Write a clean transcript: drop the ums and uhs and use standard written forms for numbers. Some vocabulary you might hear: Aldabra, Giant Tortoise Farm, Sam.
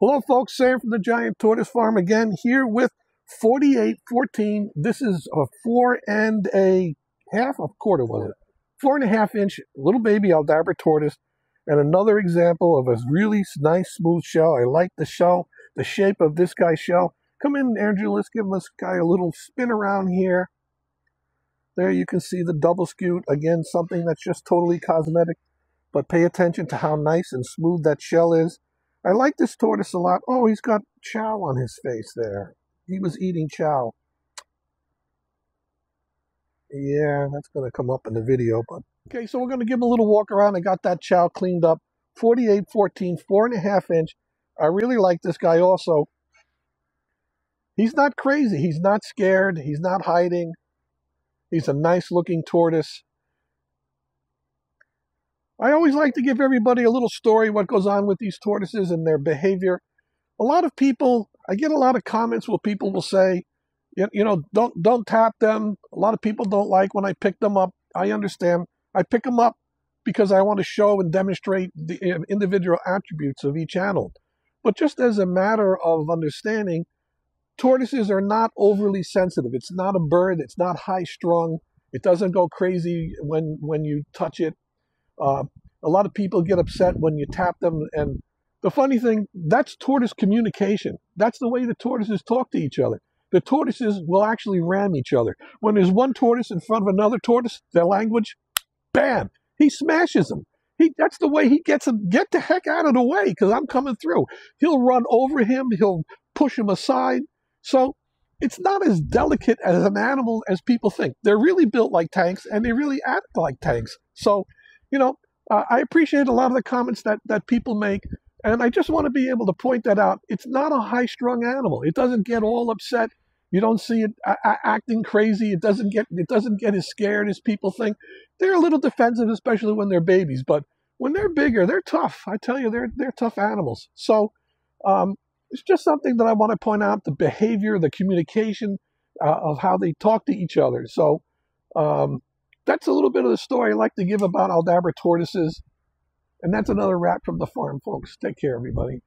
Hello folks, Sam from the Giant Tortoise Farm again, here with 4814. This is a 4 1/2, a quarter was it? 4 1/2 inch little baby Aldabra tortoise, and another example of a really nice smooth shell. I like the shell, the shape of this guy's shell. Come in, Andrew, let's give this guy a little spin around here. There you can see the double skewed, again something that's just totally cosmetic, but pay attention to how nice and smooth that shell is. I like this tortoise a lot. Oh, he's got chow on his face there. He was eating chow. Yeah, that's going to come up in the video. But okay, so we're going to give him a little walk around. I got that chow cleaned up. 4814, 4 1/2 inch. I really like this guy also. He's not crazy. He's not scared. He's not hiding. He's a nice looking tortoise. I always like to give everybody a little story what goes on with these tortoises and their behavior. A lot of people, I get a lot of comments where people will say, you know, don't tap them. A lot of people don't like when I pick them up. I understand. I pick them up because I want to show and demonstrate the individual attributes of each animal. But just as a matter of understanding, tortoises are not overly sensitive. It's not a bird. It's not high-strung. It doesn't go crazy when you touch it. A lot of people get upset when you tap them, and the funny thing, that's tortoise communication. That's the way the tortoises talk to each other. The tortoises will actually ram each other. When there's one tortoise in front of another tortoise, their language, bam, he smashes them. That's the way he gets them. Get the heck out of the way because I'm coming through. He'll run over him. He'll push him aside. So it's not as delicate as an animal as people think. They're really built like tanks, and they really act like tanks. So you know, I appreciate a lot of the comments that people make, and I just want to be able to point that out. It's not a high-strung animal. It doesn't get all upset. You don't see it acting crazy. It doesn't get as scared as people think. They're a little defensive, especially when they're babies. But when they're bigger, they're tough. I tell you, they're tough animals. So it's just something that I want to point out: the behavior, the communication of how they talk to each other. So. That's a little bit of the story I like to give about Aldabra tortoises. And that's another wrap from the farm, folks. Take care, everybody.